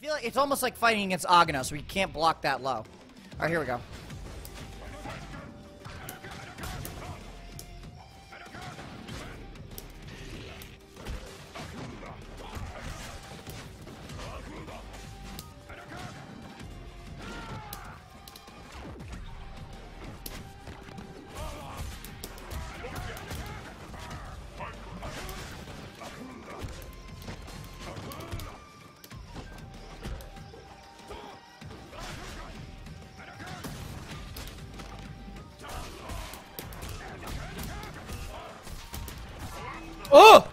feel like it's almost like fighting against Aganos, where you can't block that low. Alright, here we go. Oh!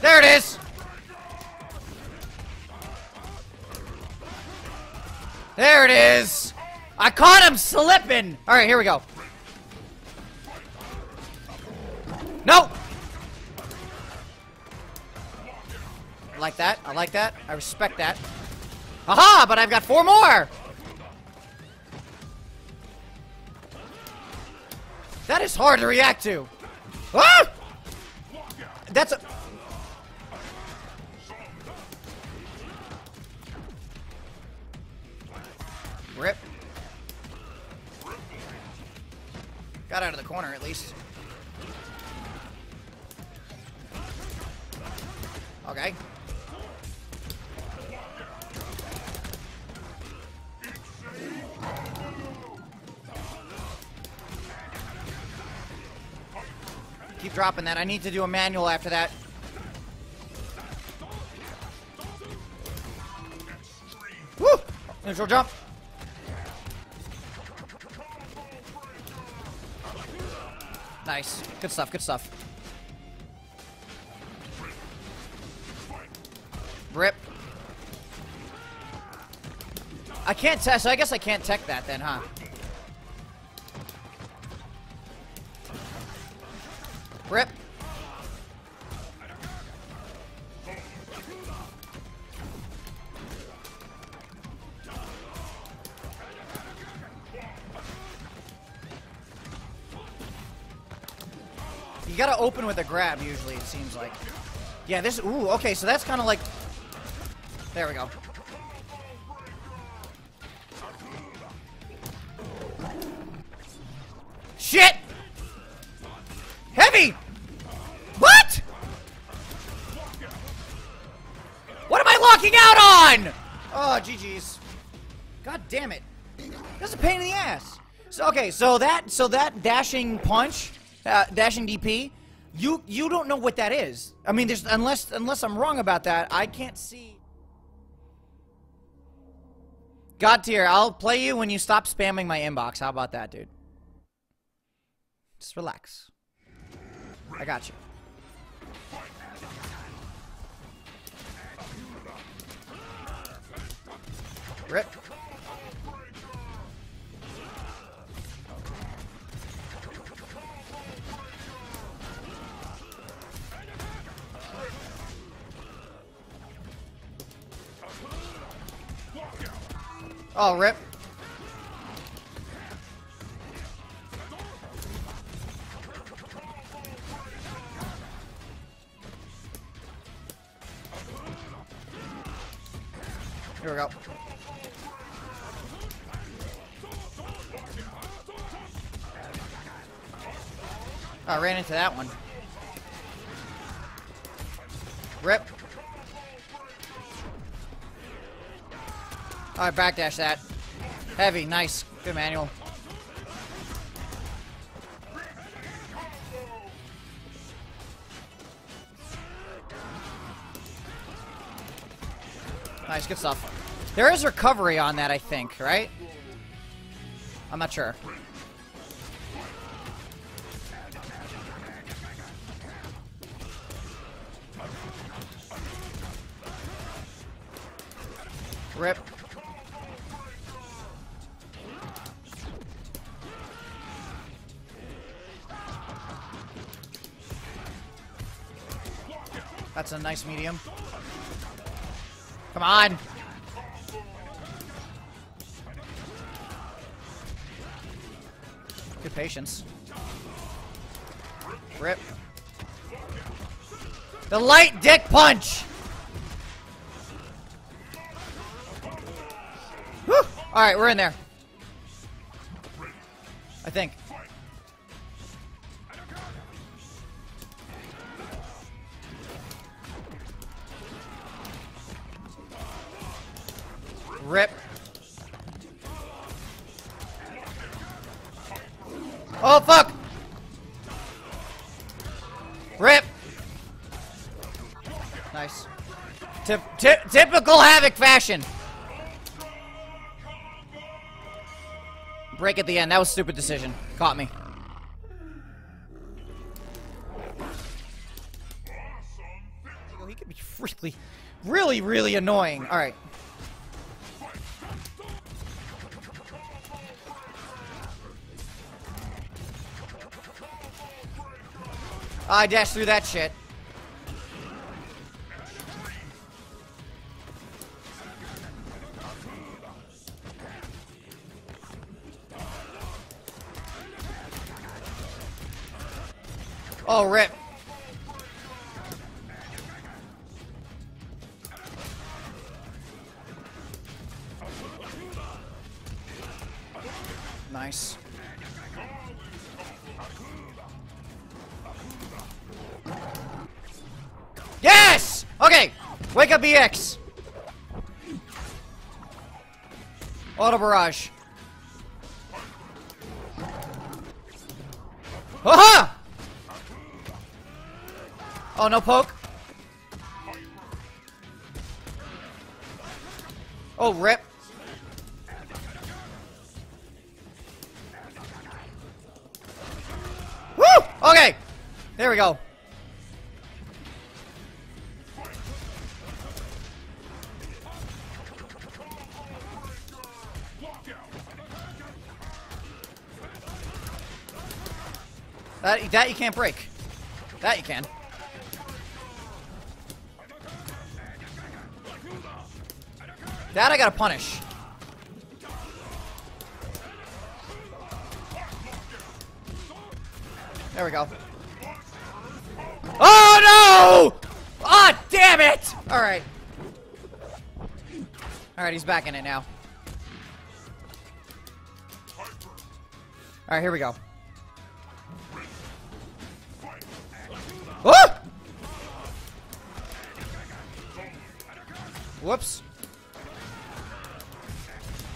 There it is! There it is! I caught him slipping! Alright, here we go. No! I like that. I like that. I respect that. Aha! But I've got 4 more! That is hard to react to. Ah! That's a... Rip. Got out of the corner, at least. Okay. Keep dropping that. I need to do a manual after that. Woo! Neutral jump. Nice. Good stuff. Good stuff. Rip. I can't test. So I guess I can't tech that then, huh? Rip. You gotta open with a grab usually, it seems like. Yeah, this... Ooh, okay, so that's kind of like... There we go. Shit! What? What am I locking out on? Oh, GG's. God damn it. That's a pain in the ass. So okay, so that dashing punch, dashing DP, you don't know what that is. I mean, there's unless I'm wrong about that, I can't see. God tier, I'll play you when you stop spamming my inbox. How about that, dude? Just relax. I got you. Rip. Oh, rip. Here we go. Oh, I ran into that one. Rip. Alright, backdash that. Heavy, nice. Good manual. Nice, good stuff. There is recovery on that, I think, right? I'm not sure. Rip. That's a nice medium. Come on. Good patience. Rip. The light dick punch! Whew! Alright, we're in there. I think. Rip. Oh, fuck! Rip! Nice. Typical Havoc fashion! Break at the end. That was a stupid decision. Caught me. He could be really, really, really annoying. Alright. I dashed through that shit. Oh, rip. Nice. Yes! Okay. Wake up, EX. Auto barrage. Aha! Oh, no poke. Oh, rip. Woo! Okay. There we go. That you can't break. That you can. That I gotta punish. There we go. Oh no! Ah, damn it! Alright. Alright, he's back in it now. Alright, here we go. Oh! Whoops.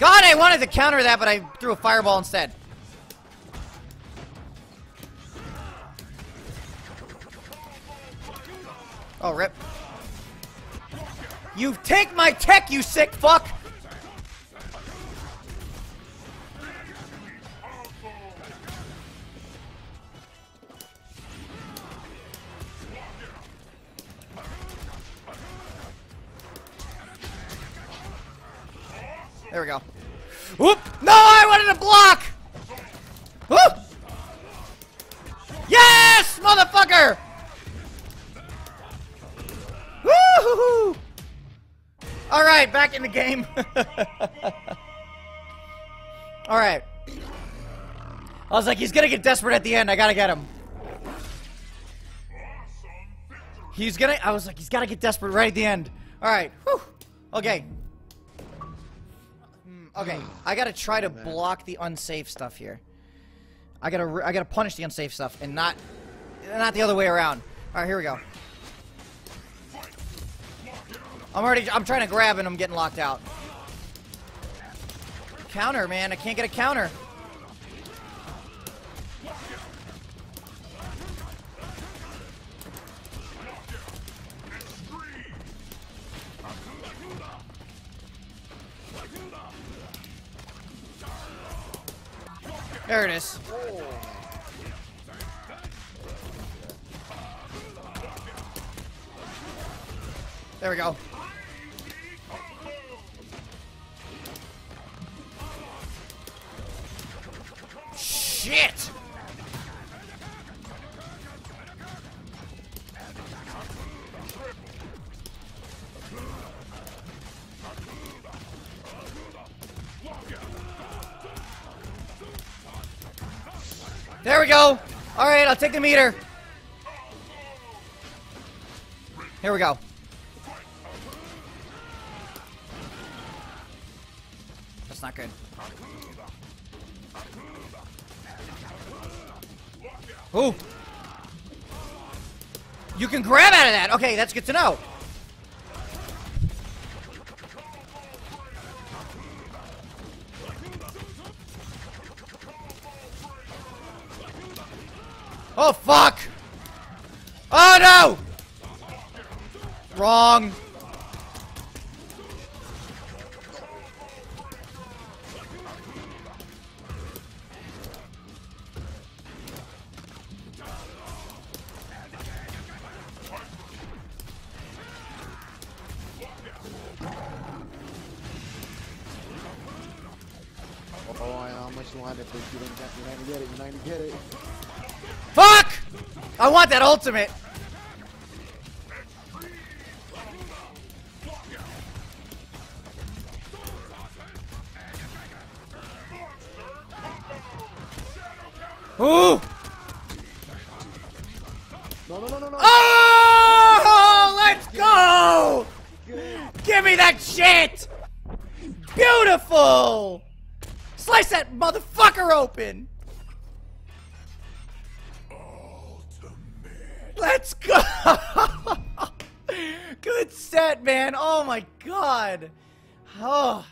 God, I wanted to counter that, but I threw a fireball instead. Oh, rip. You take my tech, you sick fuck! There we go. Whoop! No, I wanted to block! Whoop! Yes, motherfucker! Woo-hoo-hoo! Alright, back in the game. Alright. I was like, he's gonna get desperate at the end, I gotta get him. I was like, he's gotta get desperate right at the end. Alright, whew. Okay. Okay, I gotta try to block the unsafe stuff here. I gotta punish the unsafe stuff and not the other way around. All right, here we go. I'm trying to grab and I'm getting locked out. Counter, man! I can't get a counter. There it is. There we go. Shit! There we go. All right, I'll take the meter. Here we go. That's not good. Ooh. You can grab out of that. Okay, that's good to know. Oh, fuck. Oh, no. Wrong. Fuck! I want that ultimate. Ooh! No. Oh! Let's go! Give me that shit! Beautiful! Slice that motherfucker open! Let's go! Good set, man. Oh my god. Oh.